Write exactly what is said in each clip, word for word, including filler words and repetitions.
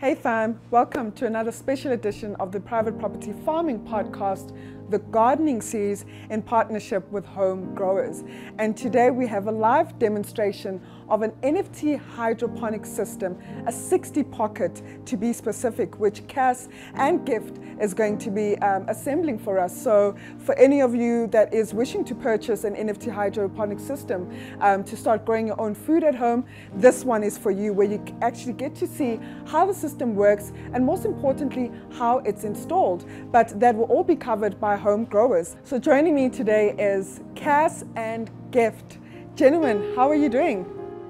Hey fam, welcome to another special edition of the Private Property Farming Podcast, the gardening series in partnership with Home Growers. And today we have a live demonstration of an N F T hydroponic system, a sixty pocket to be specific, which Cass and Gift is going to be um, assembling for us. So for any of you that is wishing to purchase an N F T hydroponic system um, to start growing your own food at home, this one is for you, where you actually get to see how the system system works and, most importantly, how it's installed. But that will all be covered by Home Growers. So joining me today is Cass and Gift. Gentlemen, how are you doing?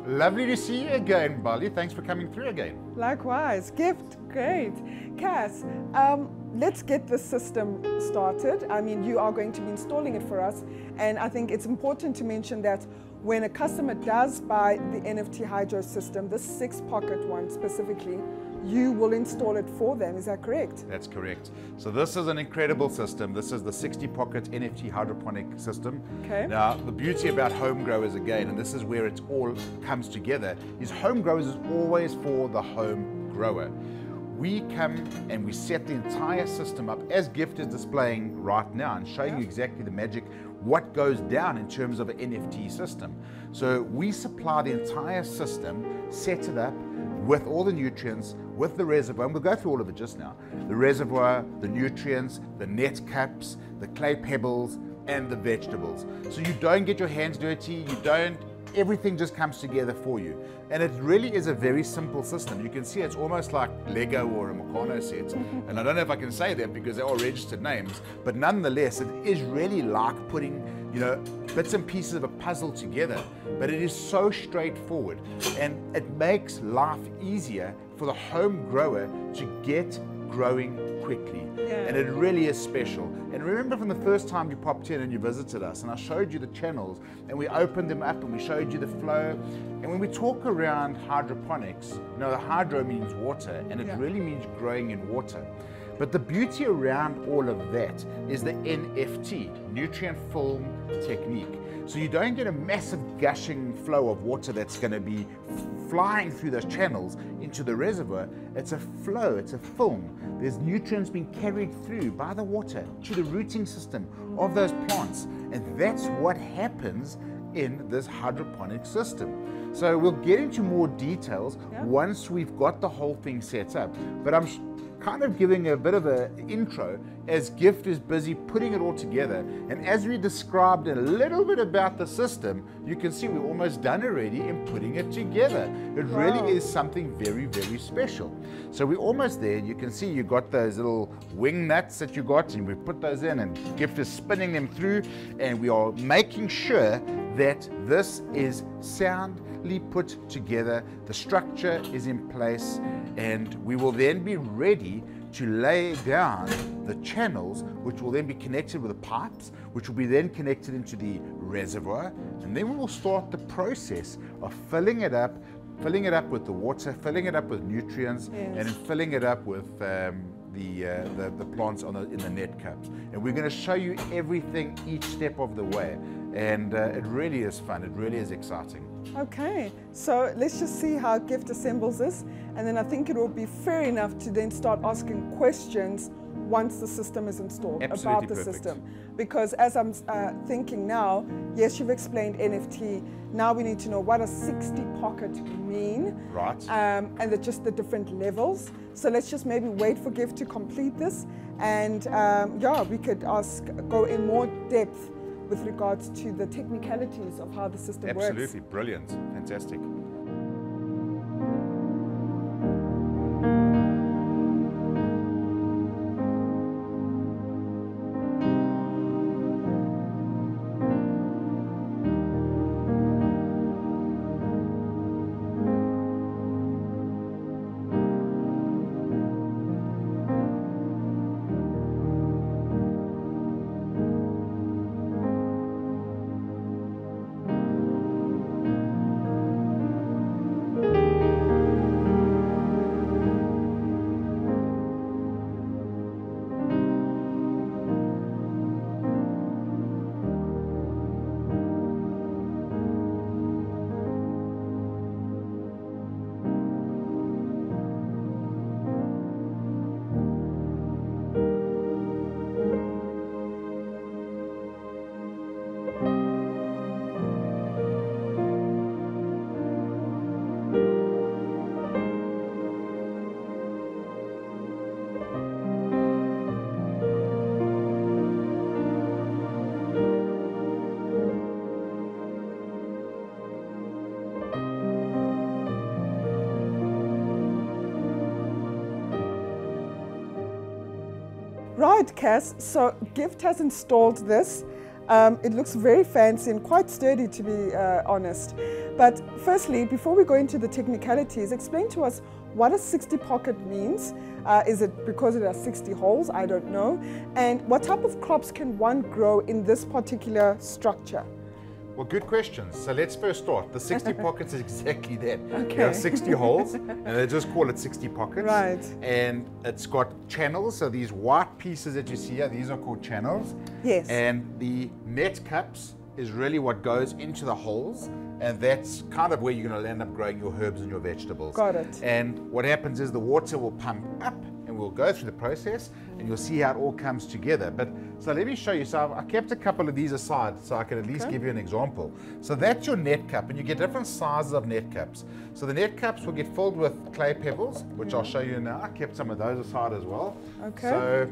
Lovely to see you again, Bali. Thanks for coming through again. Likewise. Gift, great. Cass, um, let's get this system started. I mean, you are going to be installing it for us, and I think it's important to mention that when a customer does buy the N F T hydro system, this six-pocket one specifically, you will install it for them, is that correct? That's correct. So this is an incredible system. This is the sixty pocket N F T hydroponic system. Okay. Now, the beauty about Home Growers again, and this is where it all comes together, is Home Growers is always for the home grower. We come and we set the entire system up, as Gift is displaying right now, and showing yeah. you exactly the magic, what goes down in terms of an N F T system. So we supply the entire system, set it up, with all the nutrients, with the reservoir, and we'll go through all of it just now. The reservoir, the nutrients, the net caps, the clay pebbles, and the vegetables. So you don't get your hands dirty, you don't, everything just comes together for you. And it really is a very simple system. You can see it's almost like Lego or a Meccano set. And I don't know if I can say that because they're all registered names, but nonetheless, it is really like putting, you know, bits and pieces of a puzzle together, but it is so straightforward, and it makes life easier for the home grower to get growing quickly. Yeah. And it really is special. And remember from the first time you popped in and you visited us, and I showed you the channels, and we opened them up and we showed you the flow. And when we talk around hydroponics, you know, the hydro means water, and it yeah. really means growing in water. But the beauty around all of that is the N F T, nutrient film technique. So you don't get a massive gushing flow of water that's going to be flying through those channels into the reservoir. It's a flow, it's a film. There's nutrients being carried through by the water to the rooting system of those plants. And that's what happens in this hydroponic system. So we'll get into more details yeah. once we've got the whole thing set up. But I'm kind of giving a bit of an intro as Gift is busy putting it all together. And as we described a little bit about the system, you can see we're almost done already in putting it together. It wow. really is something very, very special. So we're almost there. You can see you got those little wing nuts that you got, and we put those in, and Gift is spinning them through, and we are making sure that this is sound put together, the structure is in place, and we will then be ready to lay down the channels, which will then be connected with the pipes, which will be then connected into the reservoir, and then we will start the process of filling it up, filling it up with the water, filling it up with nutrients, yes. and filling it up with um, the, uh, the the plants on the, in the net cups. And we're going to show you everything each step of the way, and uh, it really is fun, it really is exciting. Okay, so let's just see how Gift assembles this, and then I think it will be fair enough to then start asking questions once the system is installed. Absolutely about the perfect. System. Because as I'm uh, thinking now, yes, you've explained N F T, now we need to know what does sixty pocket mean. Right. Um, and the, just the different levels. So let's just maybe wait for Gift to complete this, and um, yeah, we could ask, go in more depth with regards to the technicalities of how the system Absolutely. Works. Absolutely, brilliant, fantastic. Right, Cass, so Gift has installed this. Um, it looks very fancy and quite sturdy, to be uh, honest. But firstly, before we go into the technicalities, explain to us what a sixty pocket means. Uh, is it because it has sixty holes? I don't know. And what type of crops can one grow in this particular structure? Well, good questions. So let's first start. The sixty pockets is exactly that. Okay. There are sixty holes, and they just call it sixty pockets. Right. And it's got channels. So these white pieces that you see here, these are called channels. Yes. And the net cups is really what goes into the holes, and that's kind of where you're going to end up growing your herbs and your vegetables. Got it. And what happens is the water will pump up, and we'll go through the process, and you'll see how it all comes together. But so let me show you. So I kept a couple of these aside so I can at least okay. give you an example. So that's your net cup, and you get different sizes of net cups. So the net cups will get filled with clay pebbles, which mm. I'll show you now. I kept some of those aside as well. Okay. So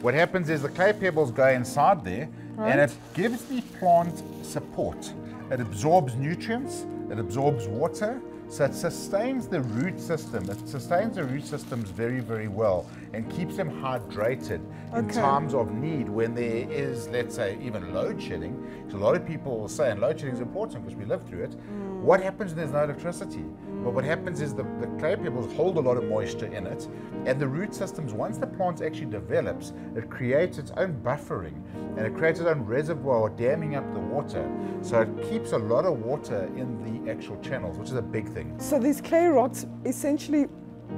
what happens is the clay pebbles go inside there, right. and it gives the plant support. It absorbs nutrients, it absorbs water, so it sustains the root system. It sustains the root systems very, very well and keeps them hydrated okay. in times of need when there is, let's say, even load shedding. Because a lot of people will say, and load shedding is important because we live through it, mm. what happens when there's no electricity? Mm. But what happens is the, the clay pebbles hold a lot of moisture in it, and the root systems, once the plant actually develops, it creates its own buffering, and it creates its own reservoir damming up the water. So it keeps a lot of water in the actual channels, which is a big thing. So these clay rocks essentially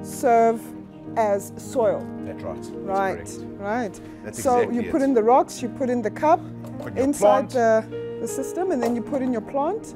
serve as soil. That's right. That's right. Correct. Right. That's so exactly you put it. in the rocks, you put in the cup inside the, the system, and then you put in your plant.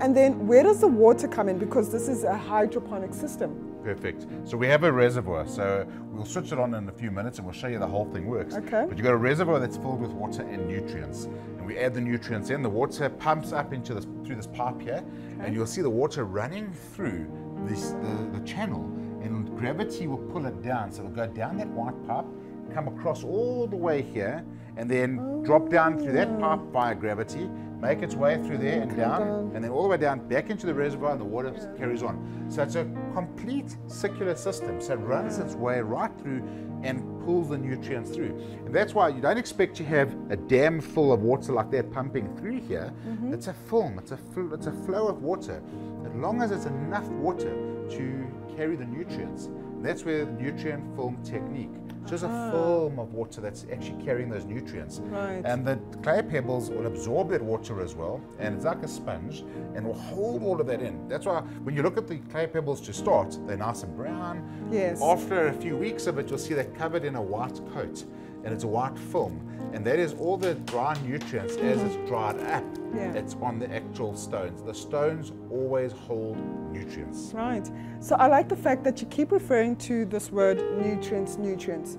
And then where does the water come in? Because this is a hydroponic system. Perfect. So we have a reservoir. So we'll switch it on in a few minutes and we'll show you the whole thing works. Okay. But you've got a reservoir that's filled with water and nutrients. And we add the nutrients in. The water pumps up into this through this pipe here. Okay. And you'll see the water running through this the, the channel. And gravity will pull it down. So it'll go down that white pipe, come across all the way here, and then oh. drop down through that pipe via gravity, make its way through there and down, down, and then all the way down back into the reservoir, and the water yeah. carries on. So it's a complete circular system. So it runs yeah. its way right through and pulls the nutrients through. And that's why you don't expect to have a dam full of water like that pumping through here. Mm-hmm. It's a film, it's a, it's a flow of water. As long as it's enough water to carry the nutrients, and that's where the nutrient film technique. Just a ah. film of water that's actually carrying those nutrients. Right. And the clay pebbles will absorb that water as well, and it's like a sponge, and will hold all of that in. That's why when you look at the clay pebbles to start, they're nice and brown. Yes. After a few weeks of it, you'll see they're covered in a white coat, and it's a white film. And that is all the dry nutrients mm-hmm. as it's dried up. Yeah. It's on the actual stones. The stones always hold nutrients. Right. So I like the fact that you keep referring to this word nutrients, nutrients.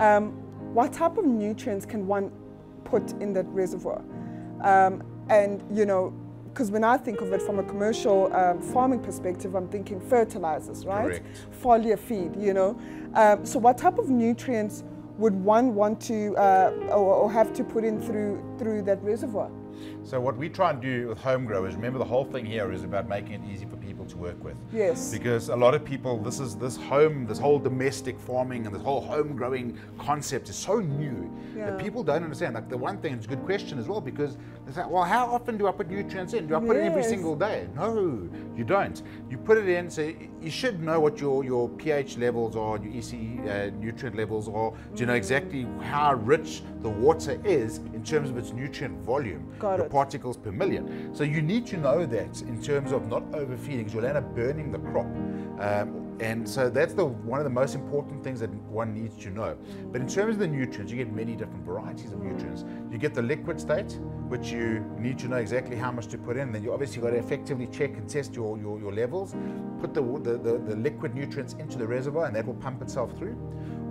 Um, what type of nutrients can one put in that reservoir? Um, and, you know, because when I think of it from a commercial um, farming perspective, I'm thinking fertilizers, right? Correct. Foliar feed, you know. Um, so what type of nutrients would one want to uh, or, or have to put in through through that reservoir? So what we try and do with Home Growers, remember the whole thing here is about making it easy for people to work with. Yes. Because a lot of people, this is this home, this whole domestic farming and this whole home growing concept is so new yeah. that people don't understand. Like the one thing, it's a good question as well, because it's like, well, how often do I put nutrients in? Do I put yes. it every single day? No, you don't. You put it in, so you should know what your, your pH levels are, your E C uh, nutrient levels are, do you know exactly how rich the water is in terms of its nutrient volume. Got it. Particles per million. So you need to know that in terms of not overfeeding, because you'll end up burning the crop. Um, and so that's the one of the most important things that one needs to know. But in terms of the nutrients, you get many different varieties of nutrients. You get the liquid state, which you need to know exactly how much to put in. Then you obviously got to effectively check and test your, your, your levels. Put the, the, the, the liquid nutrients into the reservoir, and that will pump itself through.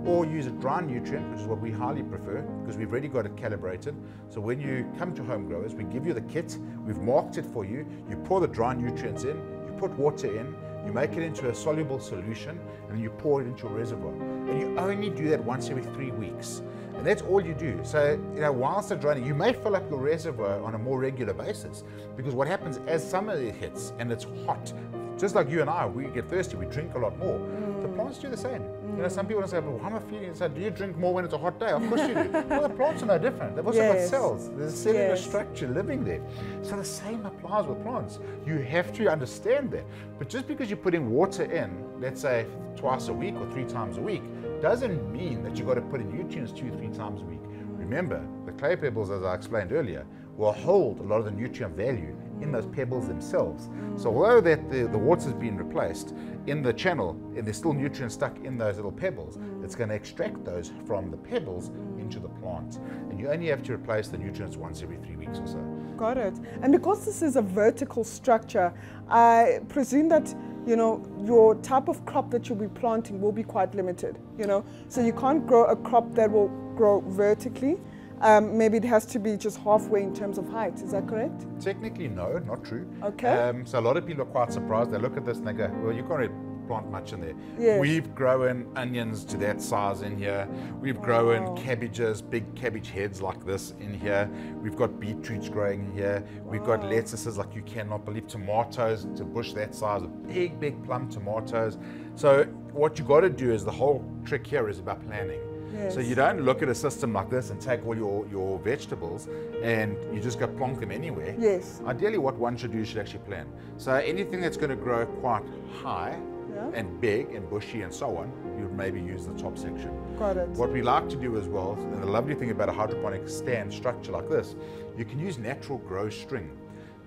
Or use a dry nutrient, which is what we highly prefer, because we've already got it calibrated. So when you come to Home Growers, we give you the kit, we've marked it for you, you pour the dry nutrients in, you put water in, you make it into a soluble solution, and you pour it into a reservoir. And you only do that once every three weeks. And that's all you do. So, you know, whilst they're draining, you may fill up your reservoir on a more regular basis, because what happens as summer hits and it's hot, just like you and I, we get thirsty, we drink a lot more. Mm. The the plants do the same. Mm. You know, some people say, well, how am I feeling? It's like, do you drink more when it's a hot day? Of course you do. Well, the plants are no different. They've also yes. got cells. There's a cellular yes. structure living there. So the same applies with plants. You have to understand that. But just because you're putting water in, let's say twice a week or three times a week, doesn't mean that you've got to put in nutrients two, three times a week. Remember, the clay pebbles, as I explained earlier, will hold a lot of the nutrient value in those pebbles themselves. So although that the, the water's been replaced in the channel, and there's still nutrients stuck in those little pebbles, it's going to extract those from the pebbles into the plant. And you only have to replace the nutrients once every three weeks or so. Got it. And because this is a vertical structure, I presume that, you know, your type of crop that you'll be planting will be quite limited, you know? So you can't grow a crop that will grow vertically. Um, maybe it has to be just halfway in terms of height, is that correct? Technically, no, not true. Okay. Um, so a lot of people are quite surprised. They look at this and they go, well, you can't really plant much in there. Yes. We've grown onions to that size in here. We've wow. grown cabbages, big cabbage heads like this in here. We've got beetroots growing in here. Wow. We've got lettuces like you cannot believe, tomatoes to bush that size, big, big plum tomatoes. So what you got to do is, the whole trick here is about planning. Yes. So you don't look at a system like this and take all your, your vegetables and you just go plonk them anywhere. Yes. Ideally what one should do, you should actually plan. So anything that's going to grow quite high yeah. and big and bushy and so on, you would maybe use the top section. Got it. What we like to do as well, and the lovely thing about a hydroponic stand structure like this, you can use natural grow string.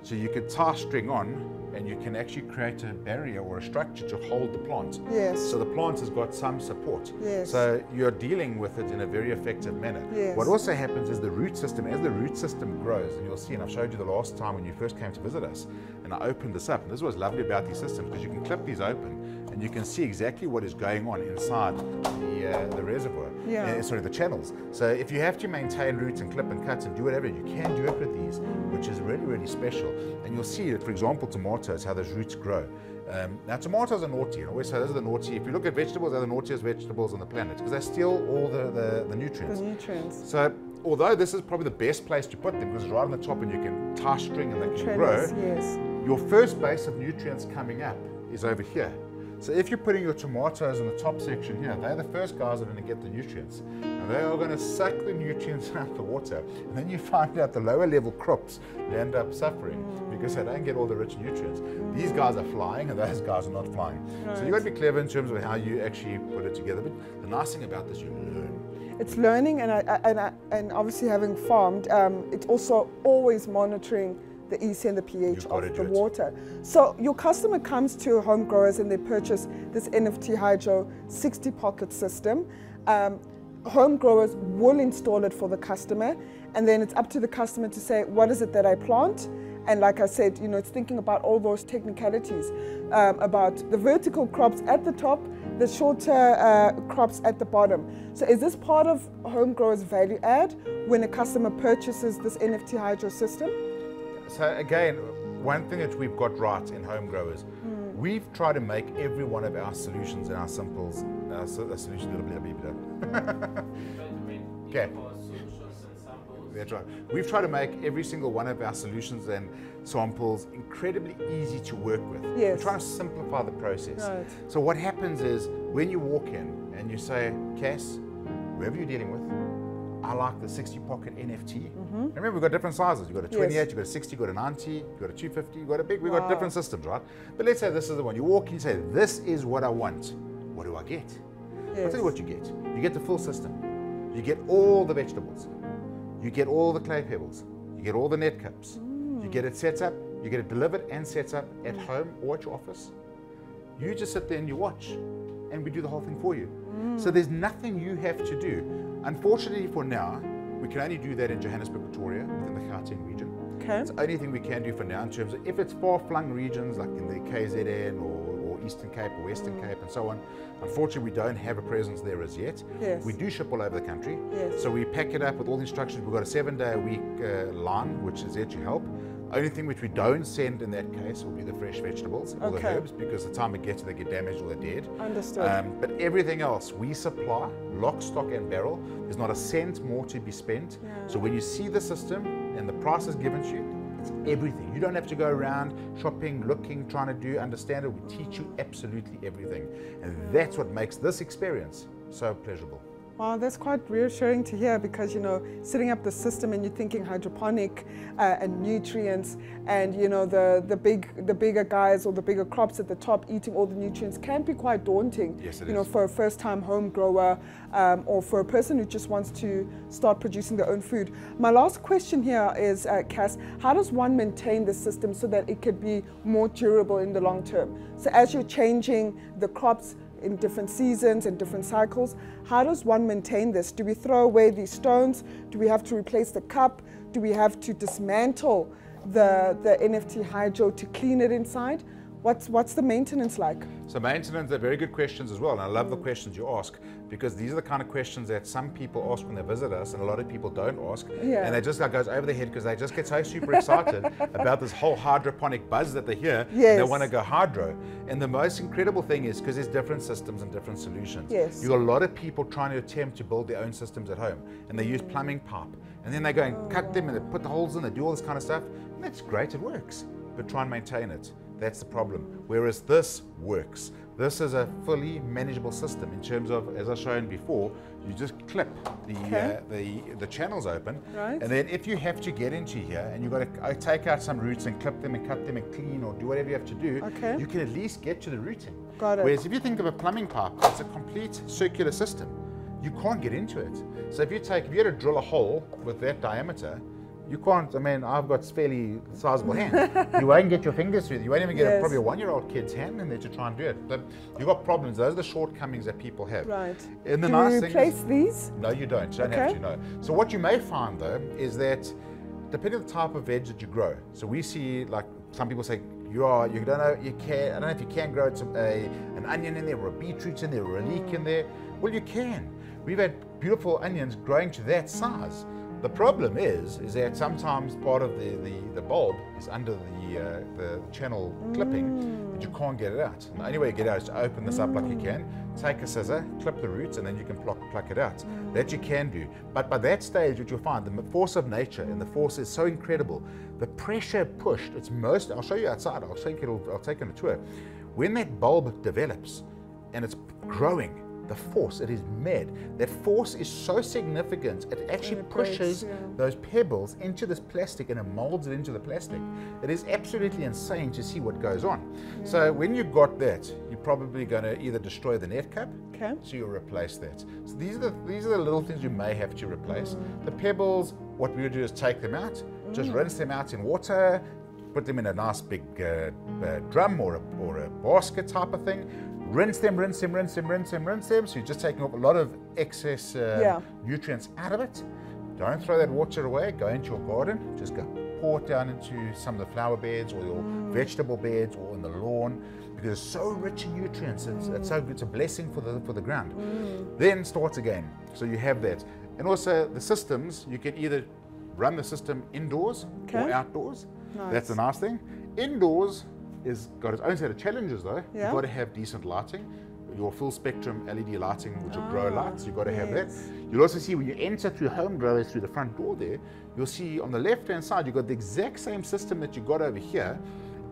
So you could tie string on and you can actually create a barrier or a structure to hold the plant. Yes. So the plant has got some support. Yes. So you're dealing with it in a very effective manner. Yes. What also happens is the root system, as the root system grows, and you'll see, and I showed you the last time when you first came to visit us, and I opened this up, and this is what's lovely about these systems, because you can clip these open and you can see exactly what is going on inside the, uh, the reservoir, yeah. uh, sorry, the channels. So if you have to maintain roots and clip and cut and do whatever, you can do it with these, which is really, really special. And you'll see that, for example, tomatoes, how those roots grow. Um, now, tomatoes are naughty. I always say those are the naughty. If you look at vegetables, they're the naughtiest vegetables on the planet because they steal all the, the, the nutrients. The nutrients. So, although this is probably the best place to put them because it's right on the top and you can tie string and they can grow, yes. your first base of nutrients coming up is over here. So if you're putting your tomatoes in the top section here, they're the first guys that are going to get the nutrients. And they are going to suck the nutrients out of the water. And then you find out the lower level crops, they end up suffering because they don't get all the rich nutrients. These guys are flying and those guys are not flying. Right. So you've got to be clever in terms of how you actually put it together. But the nice thing about this, you learn. It's learning, and, I, and, I, and obviously having farmed, um, it's also always monitoring the E C and the pH of the water. So your customer comes to Home Growers and they purchase this N F T Hydro sixty pocket system. Um, Home Growers will install it for the customer, and then it's up to the customer to say, what is it that I plant? And like I said, you know, it's thinking about all those technicalities, um, about the vertical crops at the top, the shorter uh, crops at the bottom. So is this part of Home Growers' value add when a customer purchases this N F T Hydro system? So again, one thing that we've got right in Home Growers, mm. we've tried to make every one of our solutions and our simples, our solutions a little bit better. Okay. That's right. We've tried to make every single one of our solutions and samples incredibly easy to work with. Yes. We're trying to simplify the process. Right. So what happens is when you walk in and you say, Cass, whoever you're dealing with, I like the sixty pocket N F T. Mm-hmm. And remember, we've got different sizes. You've got a twenty-eight, yes. you've got a sixty, you've got a ninety, you've got a two fifty, you've got a big, we've wow. got different systems, right? But let's say this is the one. You walk in, you say, this is what I want. What do I get? Yes. I'll tell you what you get. You get the full system. You get all the vegetables. You get all the clay pebbles. You get all the net cups. Mm. You get it set up. You get it delivered and set up at home or at your office. You just sit there and you watch, and we do the whole thing for you. Mm. So there's nothing you have to do. Unfortunately for now, we can only do that in Johannesburg, Pretoria, within the Gauteng region. Okay. It's the only thing we can do for now in terms of if it's far-flung regions like in the K Z N or, or Eastern Cape or Western Cape and so on. Unfortunately, we don't have a presence there as yet. Yes. We do ship all over the country. Yes. So we pack it up with all the instructions. We've got a seven-day-a-week uh, line, which is there to help. Only thing which we don't send in that case will be the fresh vegetables or okay. the herbs, because the time it gets to they get damaged or they're dead. Understood. Um, but everything else we supply, lock, stock and barrel. There's not a cent more to be spent. Yeah. So when you see the system and the price is given to you, everything. You don't have to go around shopping, looking, trying to do, understand it. We teach you absolutely everything. And that's what makes this experience so pleasurable. Wow, that's quite reassuring to hear, because, you know, setting up the system and you're thinking hydroponic uh, and nutrients, and, you know, the, the, big, the bigger guys or the bigger crops at the top eating all the nutrients can be quite daunting. Yes, it you is. know, for a first-time home grower um, or for a person who just wants to start producing their own food. My last question here is, uh, Cass, how does one maintain the system so that it could be more durable in the long term? So as you're changing the crops, in different seasons and different cycles, how does one maintain this? Do we throw away these stones? Do we have to replace the cup? Do we have to dismantle the, the N F T hydro to clean it inside? What's, what's the maintenance like? So maintenance are very good questions as well, and I love mm. the questions you ask, because these are the kind of questions that some people ask when they visit us, and a lot of people don't ask, yeah. and they just like goes over their head, because they just get so super excited about this whole hydroponic buzz that they hear, yes. and they want to go hydro. And the most incredible thing is, because there's different systems and different solutions, yes. you've got a lot of people trying to attempt to build their own systems at home, and they use plumbing pipe, and then they go and oh, cut wow. them, and they put the holes in, they do all this kind of stuff, and that's great, it works, but try and maintain it. That's the problem. Whereas this works. This is a fully manageable system in terms of, as I've shown before, you just clip the okay. uh, the, the channels open, right. and then if you have to get into here and you've got to uh, take out some roots and clip them and cut them and clean or do whatever you have to do, okay. you can at least get to the rooting. Got it. Whereas if you think of a plumbing pipe, it's a complete circular system. You can't get into it. So if you take, if you had to drill a hole with that diameter, you can't, I mean, I've got fairly sizable hands. You won't get your fingers through. You won't even get yes. a, probably a one-year-old kid's hand in there to try and do it. But you've got problems. Those are the shortcomings that people have. Right. And the do nice you replace thing is, these? No, you don't. You don't okay. have to, no. So what you may find, though, is that depending on the type of veg that you grow. So we see, like, some people say, you are, you don't know, you can, I don't know if you can grow it's a, a, an onion in there or a beetroot in there or a leek in there. Well, you can. We've had beautiful onions growing to that size. The problem is, is that sometimes part of the, the, the bulb is under the, uh, the channel clipping, mm. but you can't get it out. And the only way to get it out is to open this mm. up like you can, take a scissor, clip the roots, and then you can pluck, pluck it out. Mm. That you can do. But by that stage, what you'll find, the force of nature, and the force is so incredible, the pressure pushed, it's most, I'll show you outside, I'll take it, I'll take you on a tour. When that bulb develops, and it's growing, the force, it is mad. That force is so significant, it actually it pushes breaks, yeah. those pebbles into this plastic, and it molds it into the plastic. It is absolutely insane to see what goes on. Yeah. So when you've got that, you're probably going to either destroy the net cup, okay. so you'll replace that. So these are, the, these are the little things you may have to replace. Mm. The pebbles, what we would do is take them out, mm. just rinse them out in water, put them in a nice big uh, uh, drum or a, or a basket type of thing. Rinse them, rinse them, rinse them, rinse them, rinse them. So you're just taking up a lot of excess uh, yeah. nutrients out of it. Don't throw that water away. Go into your garden. Just go pour it down into some of the flower beds or your mm. vegetable beds or in the lawn, because it's so rich in nutrients. It's, mm. it's so good. It's a blessing for the for the ground. Mm. Then start again. So you have that, and also the systems. You can either run the system indoors okay. or outdoors. Nice. That's a nice thing. Indoors. It's got its own set of challenges though. Yeah. You've got to have decent lighting, your full spectrum L E D lighting, which are ah, grow lights, you've got to yes. have that. You'll also see when you enter through Home Growers through the front door there, you'll see on the left hand side, you've got the exact same system that you got over here,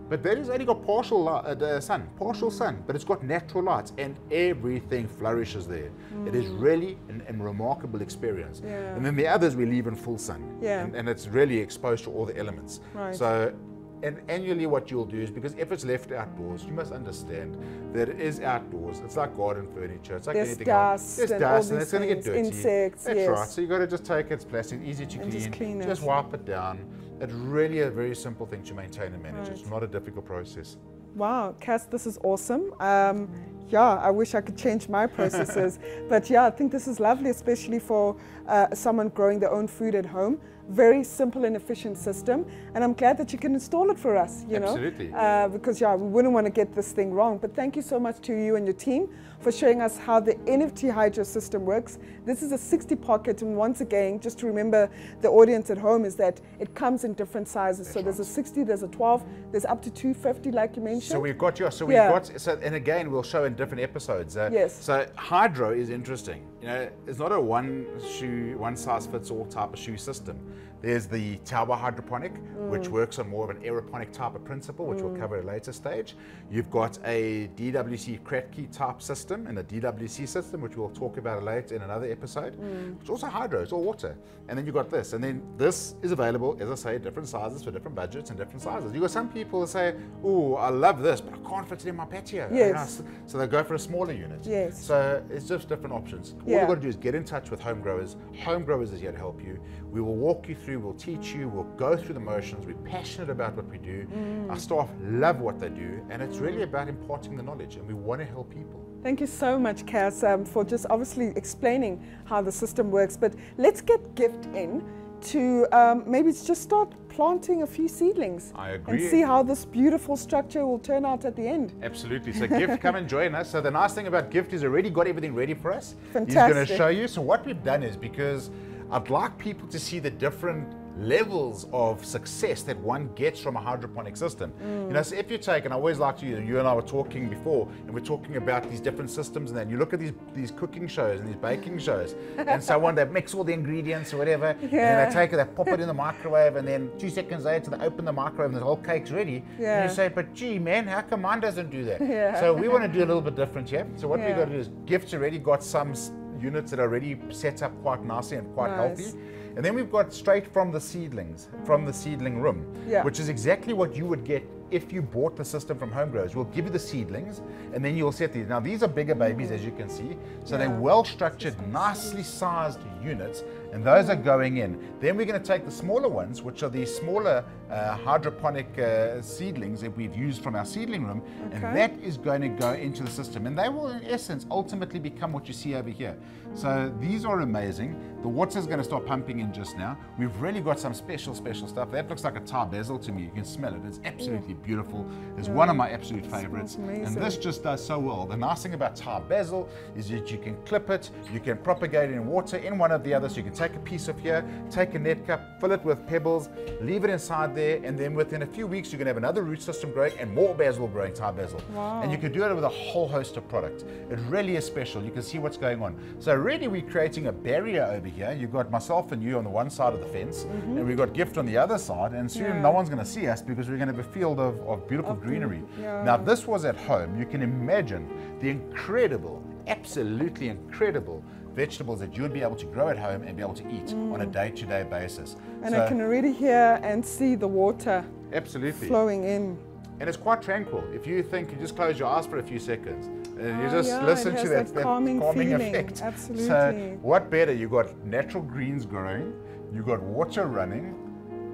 but that has only got partial light, uh, sun, partial sun, but it's got natural lights and everything flourishes there. Mm. It is really an, an remarkable experience. Yeah. And then the others we leave in full sun yeah. and, and it's really exposed to all the elements. Right. So, and annually what you'll do is, because if it's left outdoors, you must understand that it is outdoors. It's like garden furniture. It's like there's anything else. There's dust and it's going to get dirty. Insects, That's yes. right. So you've got to just take it. It's plastic, easy to and clean. Just, clean it. Just wipe it down. It's really a very simple thing to maintain and manage. Right. It's not a difficult process. Wow, Cass, this is awesome. Um, yeah, I wish I could change my processes. But yeah, I think this is lovely, especially for uh, someone growing their own food at home. Very simple and efficient system, and I'm glad that you can install it for us, you Absolutely. know, uh, because yeah, we wouldn't want to get this thing wrong. But thank you so much to you and your team for showing us how the N F T hydro system works. This is a sixty pocket, and once again, just to remember the audience at home, is that it comes in different sizes. That's so right. There's a sixty, there's a twelve, there's up to two fifty, like you mentioned. So we've got your, so we've yeah. got, so, and again, we'll show in different episodes. Uh, yes. So hydro is interesting. You know, it's not a one shoe, one size fits all type of shoe system. There's the tower hydroponic, mm. which works on more of an aeroponic type of principle, which mm. we'll cover at a later stage. You've got a D W C Kratky type system and a D W C system, which we'll talk about later in another episode. Mm. It's also hydro, it's all water. And then you've got this. And then this is available, as I say, different sizes for different budgets and different sizes. You've got some people that say, oh, I love this, but I can't fit it in my patio. Yes. You know, so they go for a smaller unit. Yes. So it's just different options. All yeah. you've got to do is get in touch with Home Growers. Home Growers is here to help you. We will walk you through, we'll teach you, we'll go through the motions. We're passionate about what we do. Mm. Our staff love what they do, and it's really about imparting the knowledge, and we want to help people. Thank you so much, Kaz, um, for just obviously explaining how the system works. But let's get Gift in to um, maybe just start planting a few seedlings. I agree. And see how this beautiful structure will turn out at the end. Absolutely. So Gift, come and join us. So the nice thing about Gift is already got everything ready for us. Fantastic. He's going to show you. So what we've done is, because I'd like people to see the different levels of success that one gets from a hydroponic system. Mm. You know, so if you take, and I always like to, you and I were talking before, and we're talking about these different systems, and then you look at these these cooking shows and these baking shows, and so on, they mix all the ingredients or whatever, yeah. and then they take it, they pop it in the microwave, and then two seconds later they open the microwave and the whole cake's ready, yeah. and you say, but gee man, how come mine doesn't do that? Yeah. So we want to do a little bit different here. So what yeah. we've got to do is, Gift's already got some units that are already set up quite nicely and quite nice. healthy. And then we've got straight from the seedlings, from the seedling room, yeah. which is exactly what you would get if you bought the system from Home Growers. We'll give you the seedlings, and then you'll set these. Now these are bigger babies, as you can see. So yeah. they're well-structured, nicely sized units, and those are going in. Then we're going to take the smaller ones, which are these smaller uh, hydroponic uh, seedlings that we've used from our seedling room, okay. and that is going to go into the system. And they will, in essence, ultimately become what you see over here. So these are amazing. The water's going to start pumping in just now. We've really got some special, special stuff. That looks like a Thai basil to me. You can smell it. It's absolutely yeah. beautiful. It's yeah. one of my absolute favorites. And this just does so well. The nice thing about Thai basil is that you can clip it, you can propagate it in water in one of the others. So you can take a piece of here, take a net cup, fill it with pebbles, leave it inside there, and then within a few weeks you're going to have another root system growing and more basil growing, Thai basil. Wow. And you can do it with a whole host of products. It really is special. You can see what's going on. So really we're creating a barrier over here. You've got myself and you on the one side of the fence, mm-hmm. and we've got Gift on the other side, and soon yeah. no one's going to see us because we're going to have a field of, of beautiful okay. greenery. Yeah. Now this was at home. You can imagine the incredible, absolutely incredible vegetables that you would be able to grow at home and be able to eat mm. on a day-to-day basis. And so, I can already hear and see the water absolutely flowing in. And it's quite tranquil. If you think, you just close your eyes for a few seconds, and you just yeah, listen to that, that calming, calming effect. Absolutely. So what better? You've got natural greens growing, you've got water running,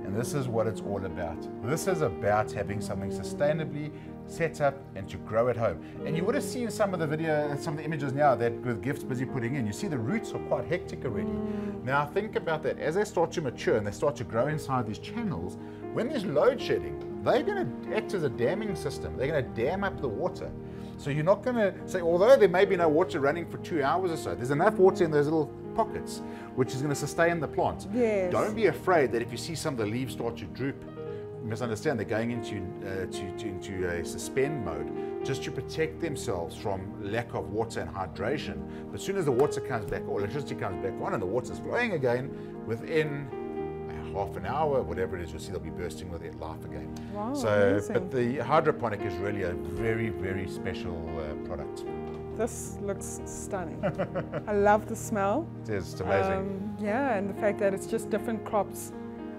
and this is what it's all about. This is about having something sustainably set up and to grow at home. And you would have seen some of the video, some of the images now that with Gift's busy putting in. You see the roots are quite hectic already. Mm. Now think about that. As they start to mature and they start to grow inside these channels, when there's load shedding, they're going to act as a damming system. They're going to dam up the water. So you're not going to say, although there may be no water running for two hours or so, there's enough water in those little pockets, which is going to sustain the plant. Yes. Don't be afraid that if you see some of the leaves start to droop, misunderstand, they're going into uh, to, to, into a suspend mode just to protect themselves from lack of water and hydration. But as soon as the water comes back or electricity comes back on and the water's flowing again, within half an hour, whatever it is, you'll see they'll be bursting with their life again. Wow, so, amazing. But the hydroponic is really a very, very special uh, product. This looks stunning. I love the smell. It is, it's amazing. Um, yeah, and the fact that it's just different crops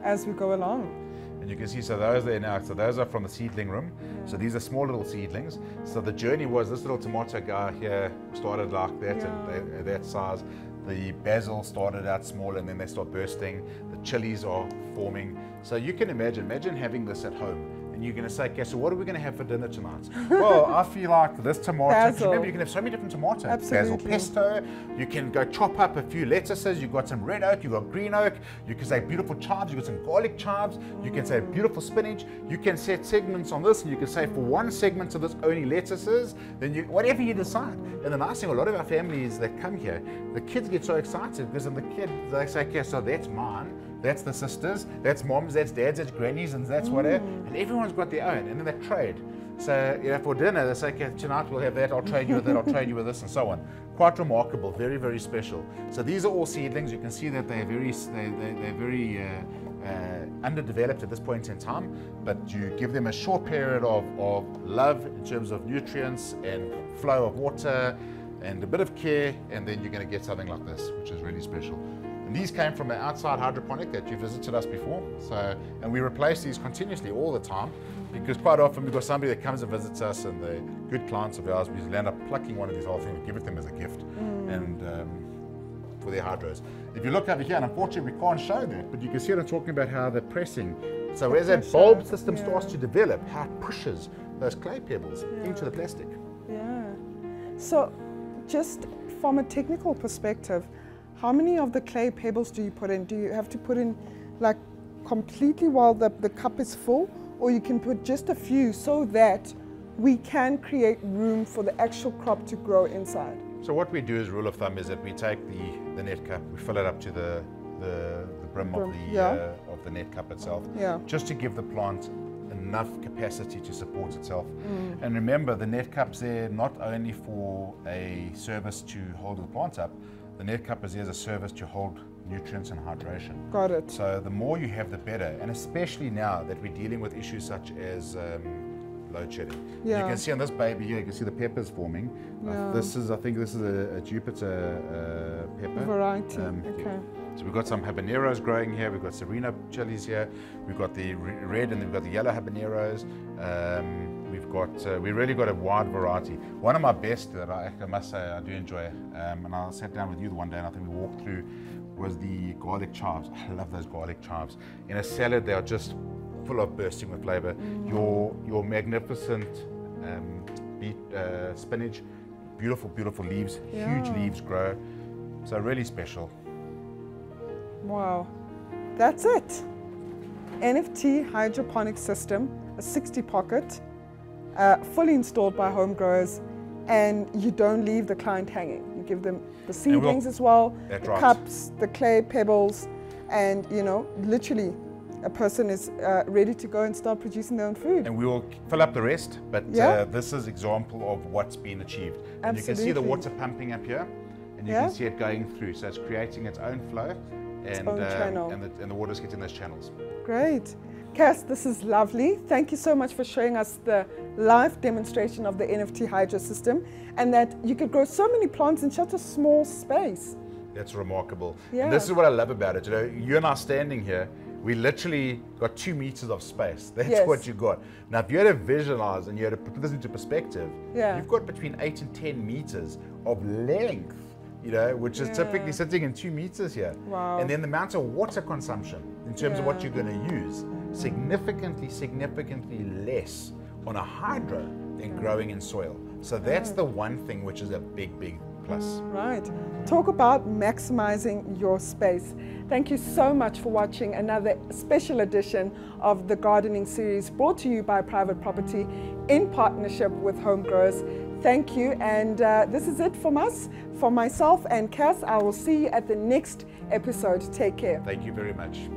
as we go along. And you can see, so those there now, so those are from the seedling room. Yeah. So these are small little seedlings. So the journey was, this little tomato guy here started like that, yeah. and they, that size. The basil started out small and then they start bursting. The chilies are forming. So you can imagine, imagine having this at home. And you're going to say, okay, so what are we going to have for dinner tonight? Well, I feel like this tomato, remember you can have so many different tomatoes. Absolutely. Basil pesto, you can go chop up a few lettuces, you've got some red oak, you've got green oak, you can say beautiful chives, you've got some garlic chives, you can say beautiful spinach, you can set segments on this, and you can say for one segment of this only lettuces, then you, whatever you decide. And the nice thing, a lot of our families that come here, the kids get so excited because then the kid, they say, okay, so that's mine. That's the sisters, that's moms, that's dads, that's grannies, and that's mm. whatever. And everyone's got their own, and then they trade. So, you know, for dinner, they say, okay, tonight we'll have that, I'll trade you with that, I'll trade you with this, and so on. Quite remarkable, very, very special. So these are all seedlings. You can see that they're very, they, they, they're very uh, uh, underdeveloped at this point in time, but you give them a short period of, of love in terms of nutrients and flow of water and a bit of care, and then you're going to get something like this, which is really special. And these came from an outside hydroponic that you visited us before. So, and we replace these continuously all the time, because quite often we've got somebody that comes and visits us, and they're good clients of ours. We land up plucking one of these whole things and give it them as a gift mm. and um, for their hydros. If you look over here, and unfortunately we can't show that, but you can see what I'm talking about, how they're pressing. So the as that bulb system yeah. starts to develop, how it pushes those clay pebbles yeah. into the plastic. Yeah. So just from a technical perspective, how many of the clay pebbles do you put in? Do you have to put in like completely while the, the cup is full, or you can put just a few so that we can create room for the actual crop to grow inside? So what we do as rule of thumb is that we take the, the net cup, we fill it up to the, the, the brim, brim of, the, yeah. uh, of the net cup itself, yeah. just to give the plant enough capacity to support itself. Mm. And remember, the net cup's there not only for a service to hold the plant up. The net cup is there as a service to hold nutrients and hydration. Got it. So the more you have, the better. And especially now that we're dealing with issues such as um, load shedding. Yeah. You can see on this baby here, you can see the peppers forming. Yeah. Uh, this is, I think this is a, a Jupiter uh, pepper. Variety, um, okay. Yeah. So we've got some habaneros growing here, we've got sereno chilies here, we've got the red and we've got the yellow habaneros. Um, We've got, uh, we really got a wide variety. One of my best that I, I must say I do enjoy, um, and I sat down with you one day and I think we walked through, was the garlic chives. I love those garlic chives. In a salad, they are just full of bursting with flavor. Mm. Your, your magnificent um, beet, uh, spinach, beautiful, beautiful leaves, yeah. huge leaves grow. So really special. Wow, that's it. N F T hydroponic system, a sixty pocket. Uh, fully installed by Home Growers, and you don't leave the client hanging. You give them the seedlings as well, the right. cups, the clay pebbles, and you know, literally a person is uh, ready to go and start producing their own food. And we will fill up the rest, but yeah. uh, this is example of what's been achieved. And Absolutely. You can see the water pumping up here, and you yeah. can see it going through, so it's creating its own flow, and, its own um, and, the, and the water's getting those channels. Great. Cass, this is lovely. Thank you so much for showing us the live demonstration of the N F T hydro system, and that you could grow so many plants in such a small space. That's remarkable. Yeah. And this is what I love about it. You know, you and I standing here, we literally got two meters of space. That's yes. what you got. Now, if you had to visualize and you had to put this into perspective, yeah. you've got between eight and ten meters of length, you know, which is yeah. typically sitting in two meters here. Wow. And then the amount of water consumption in terms yeah. of what you're going to use. Significantly, significantly less on a hydro than growing in soil. So that's the one thing which is a big, big plus. Right. Talk about maximizing your space. Thank you so much for watching another special edition of the gardening series brought to you by Private Property in partnership with Home Growers. Thank you, and uh, this is it from us, for myself and Cass. I will see you at the next episode. Take care. Thank you very much.